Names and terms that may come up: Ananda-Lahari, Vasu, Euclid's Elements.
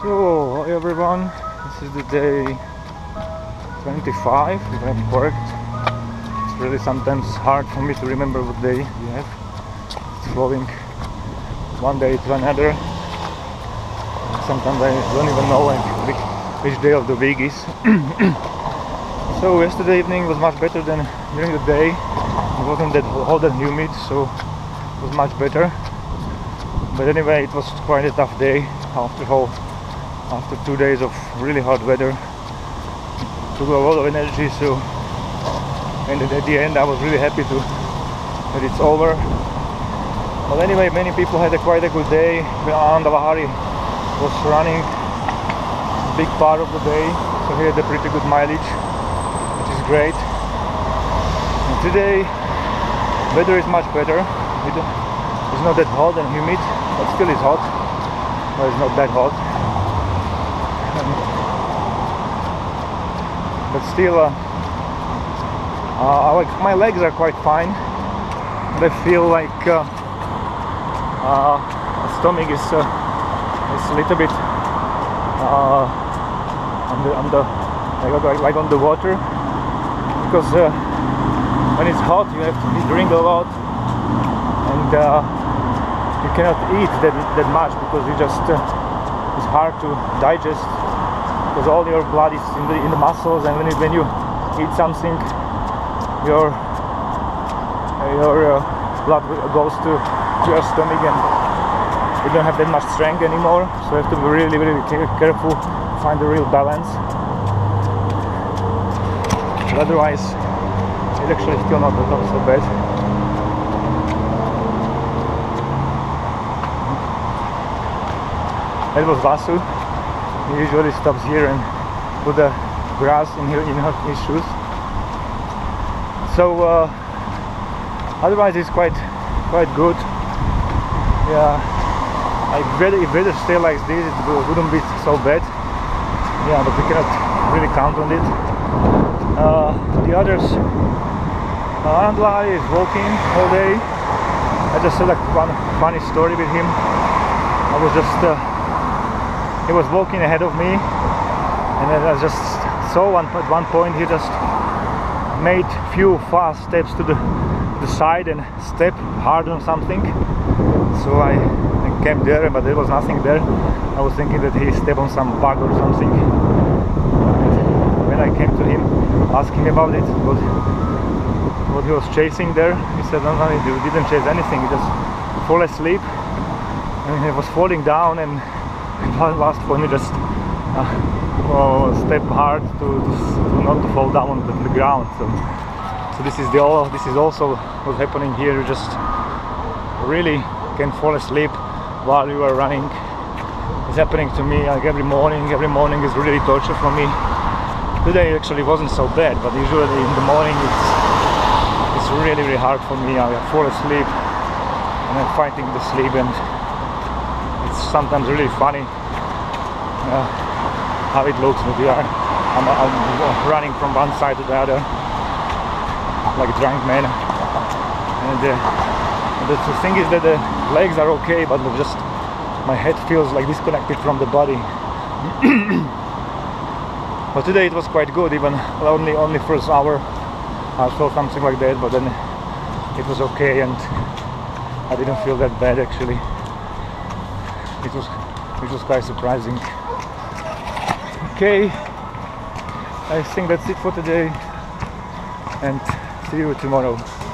So, hi everyone, this is the day 25 that I've worked. It's really sometimes hard for me to remember what day you have. It's flowing one day to another. Sometimes I don't even know which day of the week is. So yesterday evening was much better than during the day. It wasn't that hot and humid, so it was much better. But anyway, it was quite a tough day after 2 days of really hot weather. It took a lot of energy, so, and at the end I was really happy that it's over. But anyway, many people had quite a good day. Ananda-Lahari was running a big part of the day, so he had a pretty good mileage, which is great. And today weather is much better. It's not that hot and humid, but still it's hot. Well, it's not that hot, but still my legs are quite fine, but I feel like my stomach is a little bit like on the water, because when it's hot you have to drink a lot, and you cannot eat that much, because you just it's hard to digest, because all your blood is in the muscles, and when you eat something, your blood goes to your stomach, and you don't have that much strength anymore. So you have to be really, really careful, find the real balance. But otherwise, it's actually still not so bad. That was Vasu. He usually stops here and put the grass in his shoes. So otherwise it's quite good. Yeah, if weather stay like this, it wouldn't be so bad. Yeah, but we cannot really count on it. The others, Ananda-Lahari is walking all day. I just said one funny story with him. I was just. He was walking ahead of me, and then I just saw at one point he just made few fast steps to the side and stepped hard on something. So I came there, but there was nothing there. I was thinking that he stepped on some bug or something. When I came to him asking about it, what he was chasing there, he said, "No, he didn't chase anything. He just fell asleep, and he was falling down and." Last one, you just step hard to not to fall down on the ground. So this is also what's happening here. You just really can fall asleep while you are running. It's happening to me like every morning. Every morning is really torture for me. Today actually wasn't so bad, but usually in the morning it's really, really hard for me. I fall asleep and I'm fighting the sleep, and it's sometimes really funny how it looks when I'm running from one side to the other like a drunk man, and the thing is that the legs are okay, but just my head feels like disconnected from the body. But today it was quite good, even only first hour I saw something like that, but then it was okay and I didn't feel that bad actually. It was quite surprising. Okay, I think that's it for today, and see you tomorrow.